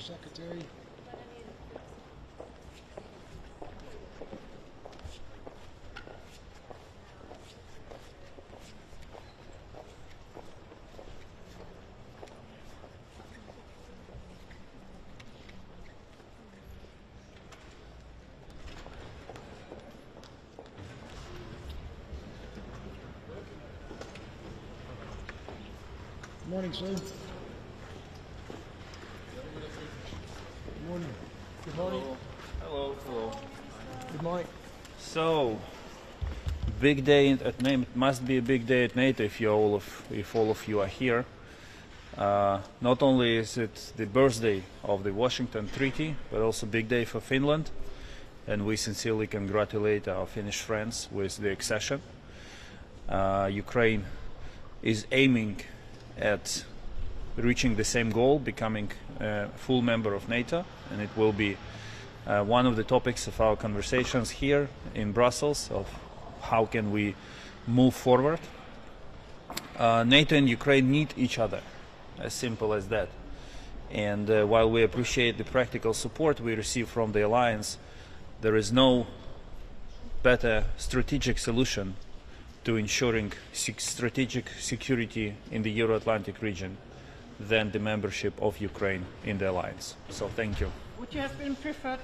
Mr. Secretary. Good morning, sir. Good morning. Good morning. Hello. Hello. Good morning. So, big day at NATO. It must be a big day at NATO if you all of you are here. Not only is it the birthday of the Washington Treaty, but also big day for Finland, and we sincerely congratulate our Finnish friends with the accession. Ukraine is aiming at reaching the same goal, becoming a full member of NATO, and it will be one of the topics of our conversations here in Brussels of how can we move forward. NATO and Ukraine need each other, as simple as that. And while we appreciate the practical support we receive from the alliance, there is no better strategic solution to ensuring strategic security in the Euro-Atlantic region than the membership of Ukraine in the alliance. So thank you. Would you have been preferred